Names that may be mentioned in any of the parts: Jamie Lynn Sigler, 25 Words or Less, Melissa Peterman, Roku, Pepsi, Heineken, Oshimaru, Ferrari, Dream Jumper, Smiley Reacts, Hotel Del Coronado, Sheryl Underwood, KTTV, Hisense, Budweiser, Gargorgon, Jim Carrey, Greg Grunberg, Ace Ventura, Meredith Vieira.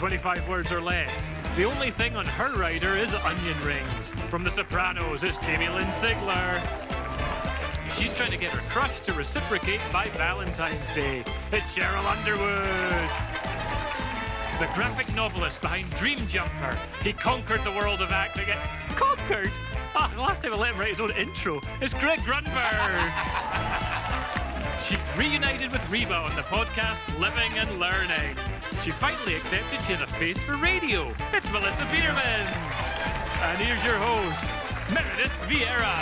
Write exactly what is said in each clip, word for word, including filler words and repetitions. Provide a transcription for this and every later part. twenty-five Words or Less. The only thing on her rider is onion rings. From The Sopranos is Jamie Lynn Sigler. She's trying to get her crush to reciprocate by Valentine's Day. It's Sheryl Underwood. The graphic novelist behind Dream Jumper. He conquered the world of acting. Conquered? Ah, oh, the last time I let him write his own intro. It's Greg Grunberg. She's reunited with Reba on the podcast Living and Learning. She finally accepted she has a face for radio. It's Melissa Peterman. And here's your host, Meredith Vieira.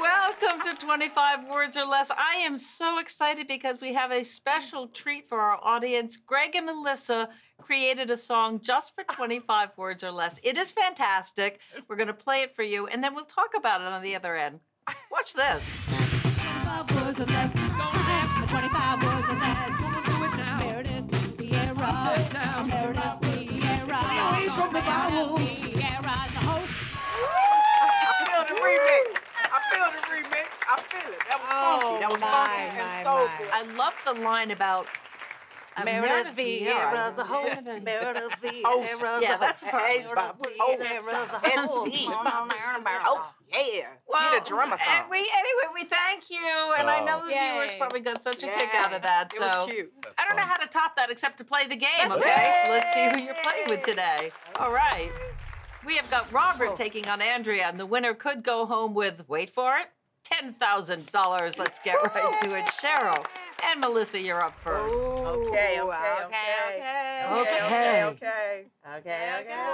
Welcome to twenty-five Words or Less. I am so excited because we have a special treat for our audience. Greg and Melissa created a song just for twenty-five Words or Less. It is fantastic. We're going to play it for you, and then we'll talk about it on the other end. Watch this. twenty-five words or less. Don't have twenty-five words or less. That was funky and soulful. I love the line about um, Meredith Vieira's a host. Meredith Vieira's a host. Yeah, that's a host. Meredith's a host. Yeah. Well, get a drum or something. And we, anyway, we thank you. And oh. I know the Yay. viewers probably got such a Yay. kick out of that. So. It was cute. That's I don't fun. know how to top that except to play the game, that's okay? Yay. So let's see who you're playing with today. All right. We have got Robert oh. taking on Andrea, and the winner could go home with, wait for it, ten thousand dollars. Let's get right to it. Cheryl and Melissa, you're up first. Ooh, okay, okay, okay, okay, okay, okay, okay, okay, okay, okay,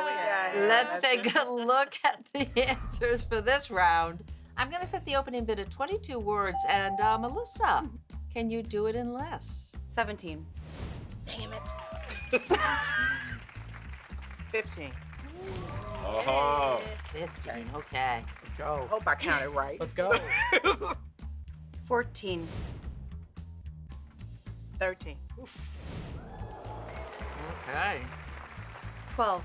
okay. Let's take a look at the answers for this round. I'm going to set the opening bid at twenty-two words, and uh, Melissa, can you do it in less? seventeen. Damn it. fifteen. Oh. fifteen, okay. Let's go. Hope I counted right. Let's go. fourteen. thirteen. Oof. Okay. twelve.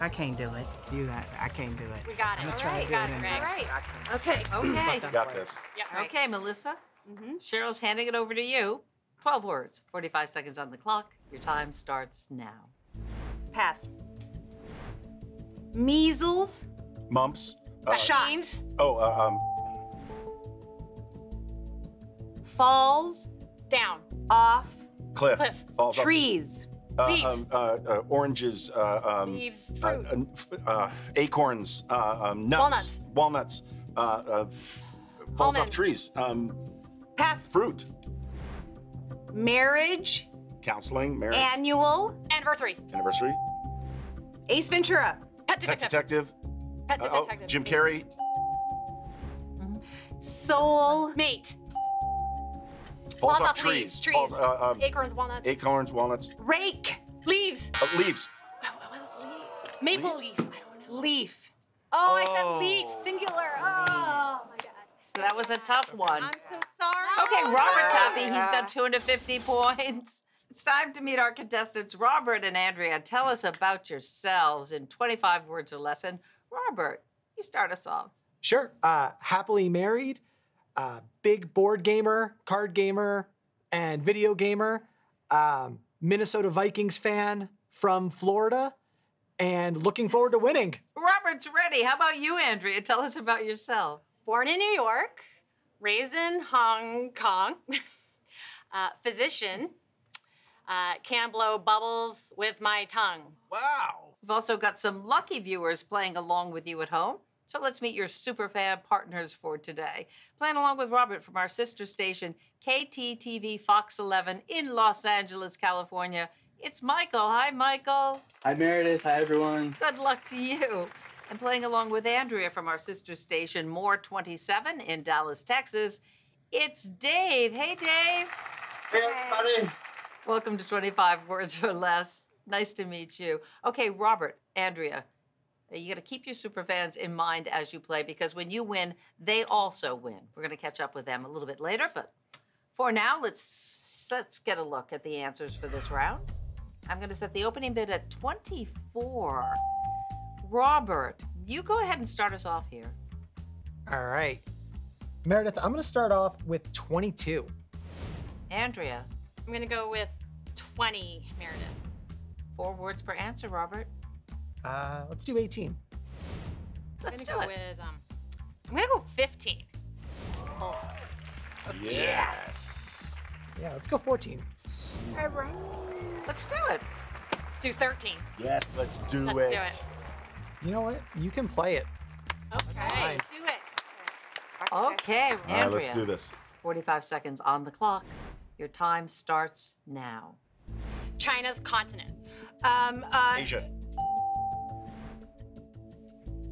I can't do it. You, I, I can't do it. We got it. I'm All right, got it, Greg. All right. Okay. Okay. You got this. Yep. Okay, Melissa. Mm-hmm. Cheryl's handing it over to you. twelve words, forty-five seconds on the clock. Your time starts now. Pass. Measles. Mumps. Uh, Shines. Oh, uh, um. Falls. Down. Off. Cliff. Cliff. Falls Trees. Off. Leaves. Uh, um, uh, uh, oranges. Uh, um, Leaves. Fruit. Uh, uh, uh, acorns. Uh, um, nuts. Walnuts. Walnuts. Uh, uh, falls Walnuts. off trees. Um, Pass. Fruit. Marriage. Counseling. Marriage. Annual. Anniversary. Anniversary. Ace Ventura. Pet Detective. Pet Detective. Pet Detective. Uh, oh, Jim Carrey. Mm-hmm. Soul. Mate. Falls, Falls off, off trees. Leaves, trees. Falls, uh, um, acorns, walnuts. Acorns, walnuts. Rake. Leaves. Uh, leaves. Maple leaf. I don't know. Leaf. Oh, I said leaf. Singular. Oh, my God. That was a tough one. I'm so sorry. Okay, Robert's happy. He's got two hundred fifty points. It's time to meet our contestants, Robert and Andrea. Tell us about yourselves in twenty-five words or less. And Robert, you start us off. Sure. Uh, happily married, uh, big board gamer, card gamer, and video gamer, um, Minnesota Vikings fan from Florida, and looking forward to winning. Robert's ready. How about you, Andrea? Tell us about yourself. Born in New York, raised in Hong Kong, uh, physician. Uh, can blow bubbles with my tongue. Wow. We've also got some lucky viewers playing along with you at home. So let's meet your super fan partners for today. Playing along with Robert from our sister station, K T T V Fox eleven in Los Angeles, California. It's Michael. Hi, Michael. Hi, Meredith. Hi, everyone. Good luck to you. And playing along with Andrea from our sister station, More twenty-seven in Dallas, Texas. It's Dave. Hey, Dave. Hey, everybody. Welcome to twenty-five Words or Less. Nice to meet you. Okay, Robert, Andrea, you got to keep your superfans in mind as you play, because when you win, they also win. We're going to catch up with them a little bit later, but for now, let's, let's get a look at the answers for this round. I'm going to set the opening bid at twenty-four. Robert, you go ahead and start us off here. All right. Meredith, I'm going to start off with twenty-two. Andrea. I'm gonna go with twenty, Meredith. Four words per answer, Robert. Uh, let's do eighteen. Let's do it. With, um, I'm gonna go fifteen. Oh. Yes. yes. Yeah, let's go fourteen. All right. Let's do it. Let's do thirteen. Yes, let's do let's it. Let's do it. You know what? You can play it. Okay. That's fine. Let's do it. Okay, Andrea. All right, let's do this. forty-five seconds on the clock. Your time starts now. China's continent. Um, uh, Asia.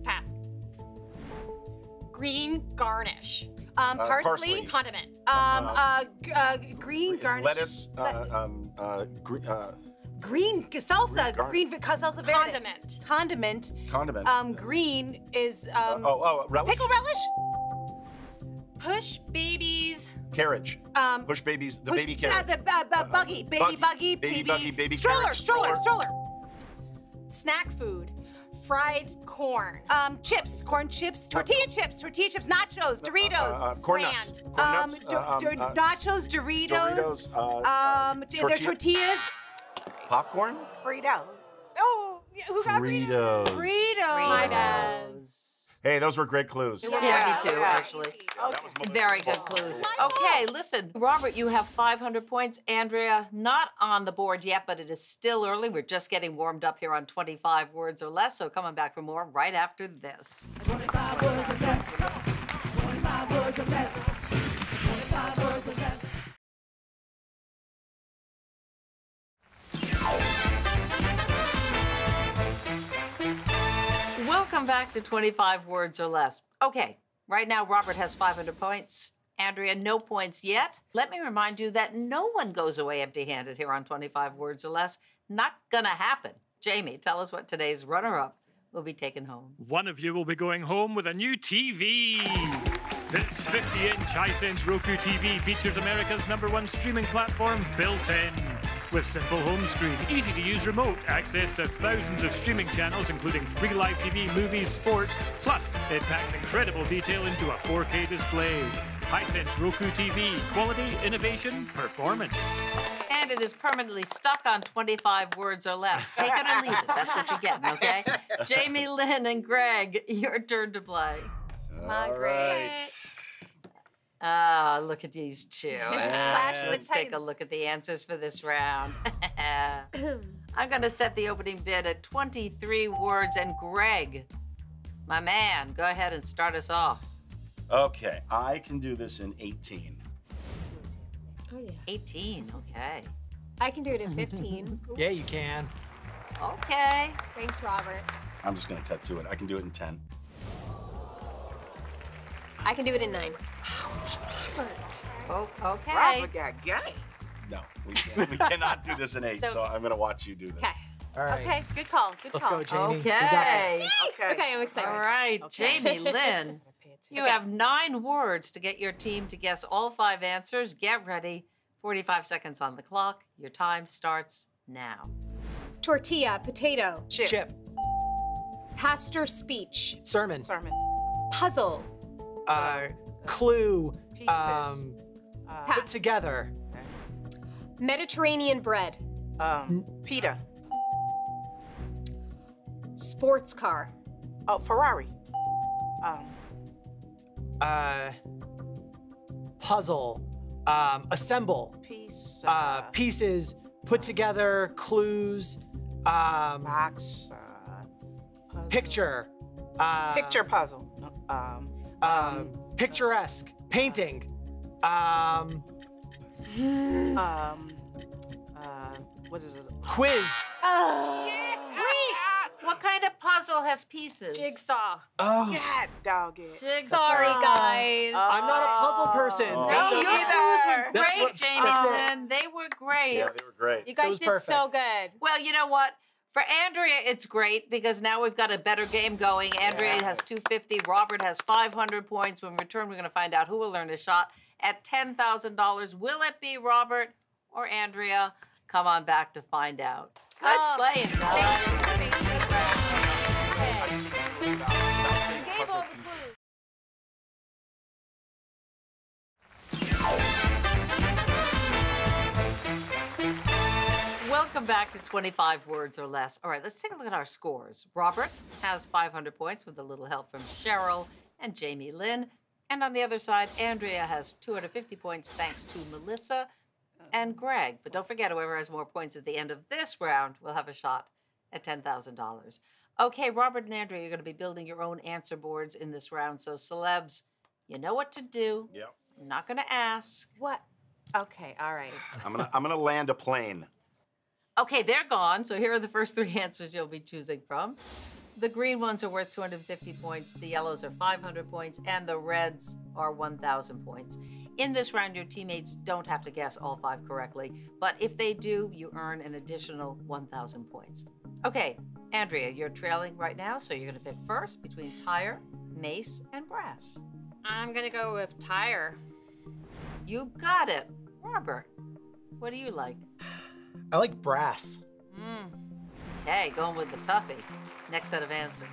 Pass. Green garnish. Um, uh, parsley, parsley, condiment. Um, uh, uh, uh, green garnish. Lettuce. Uh, um, uh, gre uh, green salsa. Green, green salsa verde. Condiment. Condiment. Condiment. Um, green is. Um, uh, oh, oh, relish. Pickle relish. Push babies. Carriage. Um, push babies. The push, baby carriage. Uh, the uh, uh, buggy. Baby buggy. Buggy. Baby, baby buggy. Baby stroller, carriage. Stroller. Stroller. Stroller. Snack food. Fried corn. Um, chips, corn chips, tortilla uh, chips, tortilla chips, nachos, Doritos. Uh, uh, corn nuts. Corn nuts. Um, uh, um, uh, nachos, Doritos. Doritos. Uh, um, tortilla. They're tortillas. Popcorn? Burrito. Oh, who got burritos? Burritos. Burritos. Hey, those were great clues. Yeah, yeah. me too, yeah. actually. Yeah, that was very good clues. Okay, listen, Robert, you have five hundred points. Andrea, not on the board yet, but it is still early. We're just getting warmed up here on twenty-five words or less, so coming back for more right after this. twenty-five words or less. twenty-five words or less. twenty-five words or less. Welcome back to twenty-five words or less. Okay. Right now, Robert has five hundred points. Andrea, no points yet. Let me remind you that no one goes away empty-handed here on twenty-five words or less. Not gonna happen. Jamie, tell us what today's runner-up will be taken home. One of you will be going home with a new T V. This fifty-inch Hisense Roku T V features America's number one streaming platform, built-in. With simple home screen, easy-to-use remote, access to thousands of streaming channels, including free live T V, movies, sports, plus it packs incredible detail into a four K display. Hisense Roku T V, quality, innovation, performance. And it is permanently stuck on twenty-five words or less. Take it or leave it, that's what you're getting, okay? Jamie Lynn and Greg, your turn to play. All right. Ah, oh, look at these two. Yeah. Let's take a look at the answers for this round. I'm going to set the opening bid at twenty-three words. And Greg, my man, go ahead and start us off. Okay, I can do this in eighteen. Oh, yeah. eighteen, okay. I can do it in fifteen. Yeah, you can. Okay. Thanks, Robert. I'm just going to cut to it. I can do it in ten. I can do it in nine. Ouch, Robert. Oh, okay. Robert got gay. No, we can't. We cannot do this in eight, so, so I'm going to watch you do this. Okay. All right. Okay, good call. Good Let's call. Let's go, Jamie. Okay. okay. Okay, I'm excited. All right, okay. Jamie Lynn, you okay. have nine words to get your team to guess all five answers. Get ready. forty-five seconds on the clock. Your time starts now. Tortilla, potato. Chip. Chip. Pastor speech. Sermon. Sermon. Puzzle. Uh, clue, pieces. um, uh, put together. Mediterranean bread. Um, pita. Sports car. Oh, Ferrari. Um. Uh, puzzle, um, assemble. Piece. Uh, uh, pieces, put together, clues, um. Box, uh, picture. Uh, picture puzzle. Um. Um, um, picturesque, painting, um, um, uh, what is this? Quiz. Oh, yes. What kind of puzzle has pieces? Jigsaw. Oh. Yeah, dog it. Jigsaw. Sorry, guys. Oh. I'm not a puzzle person. Oh. No, your clues were great, what, Jamie. Oh. And they were great. Yeah, they were great. You guys did perfect. So good. Well, you know what? For Andrea, it's great because now we've got a better game going. Andrea yes. has two fifty, Robert has five hundred points. When we return, we're going to find out who will earn a shot at ten thousand dollars. Will it be Robert or Andrea? Come on back to find out. Good oh, playing, back to twenty-five words or less. All right, let's take a look at our scores. Robert has five hundred points with a little help from Sheryl and Jamie Lynn. And on the other side, Andrea has two hundred fifty points thanks to Melissa and Greg. But don't forget, whoever has more points at the end of this round will have a shot at ten thousand dollars. Okay, Robert and Andrea, you're going to be building your own answer boards in this round. So, celebs, you know what to do. Yep. I'm not going to ask. What? Okay, all right. I'm going to I'm going to land a plane. Okay, they're gone. So here are the first three answers you'll be choosing from. The green ones are worth two hundred fifty points, the yellows are five hundred points, and the reds are one thousand points. In this round, your teammates don't have to guess all five correctly, but if they do, you earn an additional one thousand points. Okay, Andrea, you're trailing right now, so you're gonna pick first between tire, mace, and brass. I'm gonna go with tire. You got it. Robert, what do you like? I like brass. Mm. Okay, going with the toughie. Next set of answers.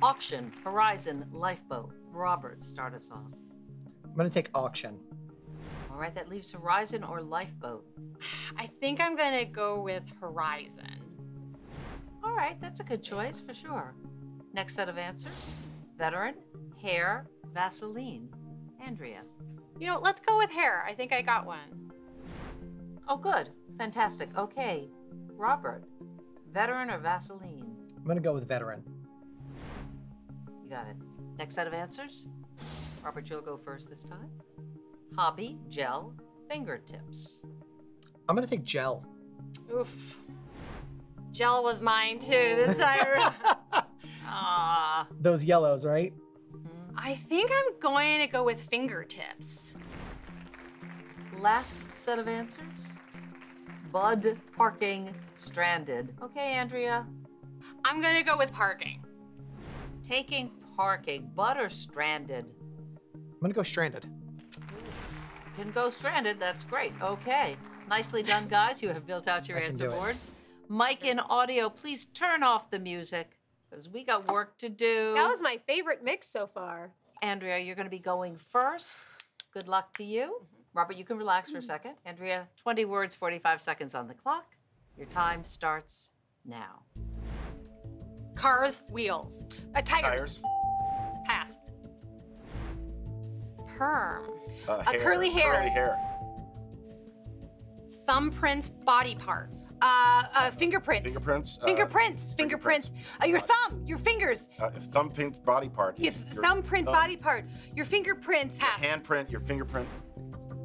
Auction, horizon, lifeboat. Robert, start us off. I'm gonna take auction. All right, that leaves horizon or lifeboat. I think I'm gonna go with horizon. All right, that's a good choice for sure. Next set of answers. Veteran, hair, Vaseline. Andrea. You know, let's go with hair. I think I got one. Oh, good. Fantastic. Okay. Robert, veteran or Vaseline? I'm gonna go with veteran. You got it. Next set of answers. Robert, you'll go first this time. Hobby, gel, fingertips. I'm gonna take gel. Oof. Gel was mine too this time. Ah. Those yellows, right? I think I'm going to go with fingertips. Last set of answers. Bud, parking, stranded. Okay, Andrea. I'm gonna go with parking. Taking parking, Bud or stranded? I'm gonna go stranded. You can go stranded, that's great. Okay, nicely done, guys. You have built out your I answer boards. Mike in audio, please turn off the music because we got work to do. That was my favorite mix so far. Andrea, you're gonna be going first. Good luck to you. Robert, you can relax for a second. Andrea, twenty words, forty-five seconds on the clock. Your time starts now. Cars, wheels. Uh, tires. Tires. Pass. Perm. Uh, hair. A curly hair. Curly hair. Thumbprints, body part. Uh, uh, fingerprints. Fingerprints. Uh, fingerprints. Fingerprints. Fingerprints. Uh, your thumb. Your fingers. Uh, thumbprint, body part. Your th your thumbprint, thumb. Body part. Your fingerprints. Pass. Your handprint. Your fingerprint.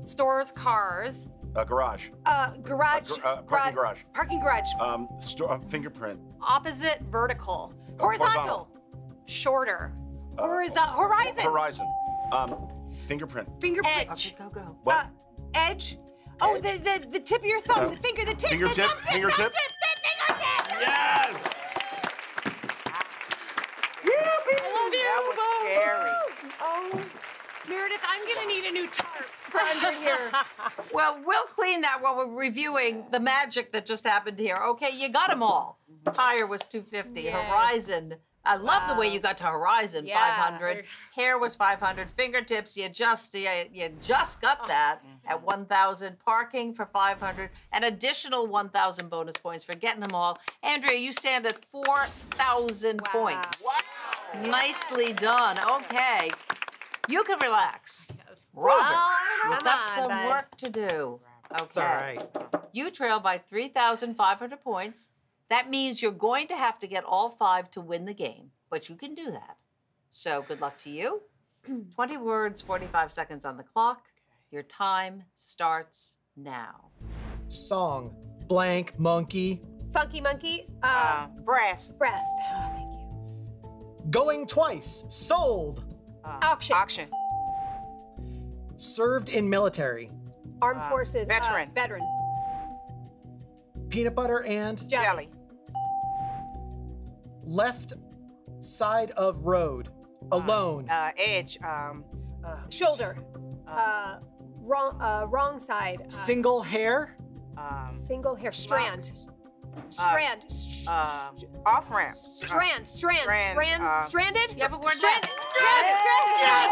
Stores, cars. Uh, garage. Uh, garage. Uh, gr uh, parking gar garage. Parking garage. Um, store, uh, fingerprint. Opposite, vertical. Uh, horizontal. horizontal. Shorter. Uh, horizontal. Horizon. Horizon. Um, fingerprint. Fingerprint. Edge. Okay, go, go. What? Uh, edge. Oh, the, the, the tip of your thumb. Uh, the finger, the tip. Fingertip. The thumb tip. Fingertip. Thumb tip. The fingertip. Yes! I love you. That was scary. Oh, Meredith, I'm going to need a new tarp. Well, we'll clean that while we're reviewing the magic that just happened here. Okay, you got them all. Tire was two hundred fifty. Yes. Horizon. I love wow. the way you got to horizon. Yeah. five hundred. Hair was five hundred. Fingertips. You just you, you just got that at one thousand. Parking for five hundred. An additional one thousand bonus points for getting them all. Andrea, you stand at four thousand wow. points. Wow. Nicely done. Okay, you can relax. Robert, oh, you've got some bud. work to do. Okay. It's all right. You trail by three thousand five hundred points. That means you're going to have to get all five to win the game, but you can do that. So good luck to you. twenty words, forty-five seconds on the clock. Your time starts now. Song, blank, monkey. Funky monkey. Uh, uh, brass. Brass. Oh, thank you. Going twice, sold. Uh, auction. Auction. Served in military. Armed uh, forces. Veteran. Uh, veteran. Peanut butter and? Jelly. Jelly. Left side of road. Alone. Uh, uh, edge. Um, uh, Shoulder. Uh, uh, wrong, uh, wrong side. Uh, single hair. Um, single hair. Strand. Uh, strand. Uh, off ramp. Strand. Strand. Strand. Strand. Uh, stranded? You have a word stranded. Stranded. Stranded.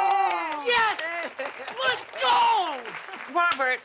Yes! Yes! Let's go! Robert,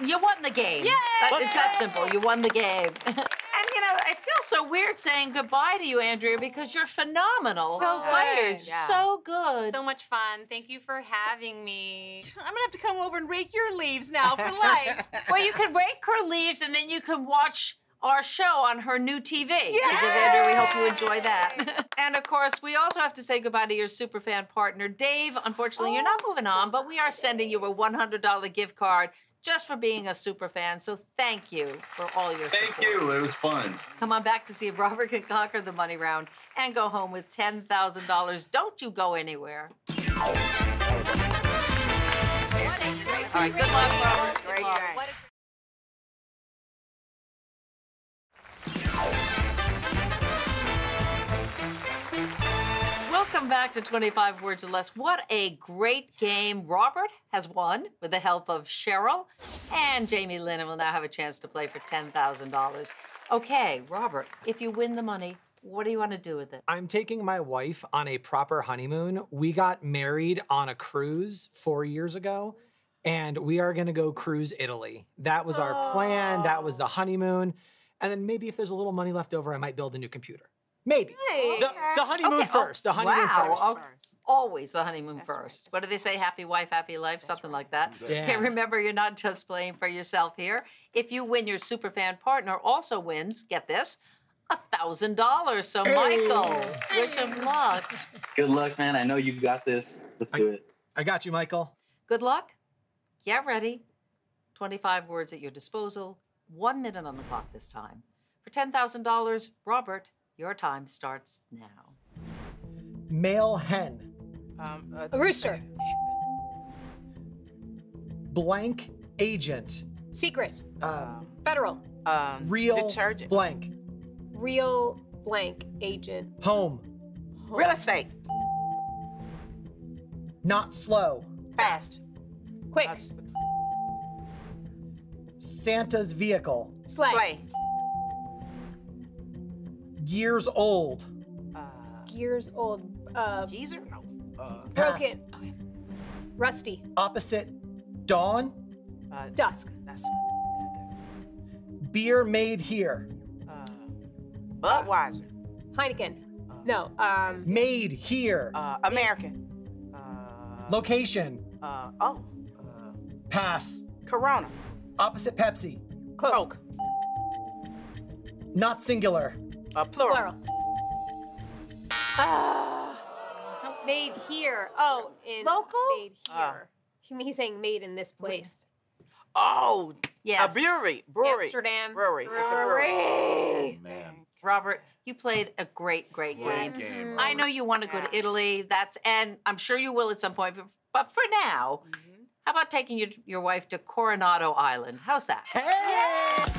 you won the game. Yay! It's that simple. You won the game. And, you know, I feel so weird saying goodbye to you, Andrea, because you're phenomenal. So good. Yeah. So good. So much fun. Thank you for having me. I'm going to have to come over and rake your leaves now for life. Well, you can rake her leaves, and then you can watch our show on her new T V. Yay! Because, Andrea, we hope you enjoy that. And, of course, we also have to say goodbye to your superfan partner, Dave. Unfortunately, oh, you're not moving on, but we are sending you a one hundred dollar gift card just for being a super fan. So thank you for all your support. Thank you. It was fun. Come on back to see if Robert can conquer the money round and go home with ten thousand dollars. Don't you go anywhere. All right, good luck, Robert. Great night. Welcome back to twenty-five Words or Less. What a great game. Robert has won with the help of Sheryl and Jamie Lynn, and will now have a chance to play for ten thousand dollars. Okay, Robert, if you win the money, what do you want to do with it? I'm taking my wife on a proper honeymoon. We got married on a cruise four years ago, and we are going to go cruise Italy. That was our oh. plan. That was the honeymoon. And then maybe if there's a little money left over, I might build a new computer. Maybe. Hey. The, the honeymoon okay. first. The honeymoon wow. first. Wow. Always the honeymoon That's first. Right. What do they say? Happy wife, happy life, That's something right. like that. Exactly. Yeah. Okay, remember, you're not just playing for yourself here. If you win, your superfan partner also wins, get this, one thousand dollars. So, hey. Michael, wish him luck. Good luck, man. I know you got this. Let's I, do it. I got you, Michael. Good luck. Get ready. twenty-five words at your disposal. One minute on the clock this time. For ten thousand dollars, Robert, your time starts now. Male hen. Um, uh, a rooster. Blank agent. Secret. Um, Federal. Um, Real detergent. Blank. Real blank agent. Home. Home. Real estate. Not slow. Fast. Quick. Uh, Santa's vehicle. Sleigh. Sleigh. Years old. Uh, Years old. Uh, geezer? No. Uh, broken. Okay. Rusty. Opposite. Dawn. Uh, dusk. Dusk. Beer made here. Uh, Budweiser. Heineken. Uh, no. Um, made here. Uh, American. Uh, Location. Uh, oh. Uh, Pass. Corona. Opposite Pepsi. Coke. Coke. Not singular. Uh, plural. Plural. Uh, made here. Oh, is local? Made here. Uh, He's saying made in this place. Oh, yes. A brewery. Brewery. Amsterdam. Brewery. Brewery. It's a brewery. Oh, man. Robert, you played a great, great game. game I know you want to go to Italy. That's, and I'm sure you will at some point, but, but for now, mm-hmm. how about taking your, your wife to Coronado Island? How's that? Hey! Yay!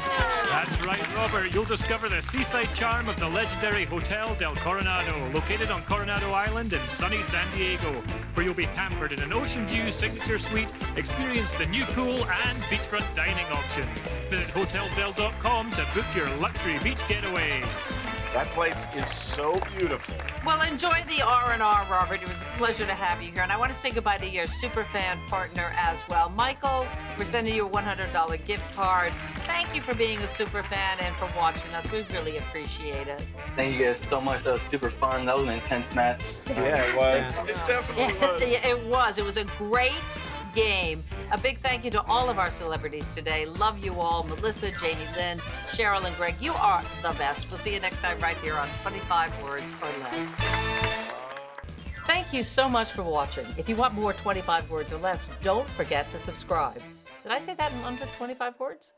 That's right, Robert. You'll discover the seaside charm of the legendary Hotel Del Coronado, located on Coronado Island in sunny San Diego, where you'll be pampered in an ocean view signature suite, experience the new pool and beachfront dining options. Visit hotel del dot com to book your luxury beach getaway. That place is so beautiful. Well, enjoy the R and R, Robert. It was a pleasure to have you here. And I want to say goodbye to your superfan partner as well. Michael, we're sending you a one hundred dollar gift card. Thank you for being a superfan and for watching us. We really appreciate it. Thank you guys so much. That was super fun. That was an intense match. Yeah, it was. It definitely was. It was. It was a great game. A big thank you to all of our celebrities today. Love you all. Melissa, Jamie Lynn, Sheryl, and Greg, you are the best. We'll see you next time right here on twenty-five Words or Less. Thank you so much for watching. If you want more twenty-five Words or Less, don't forget to subscribe. Did I say that in under twenty-five words?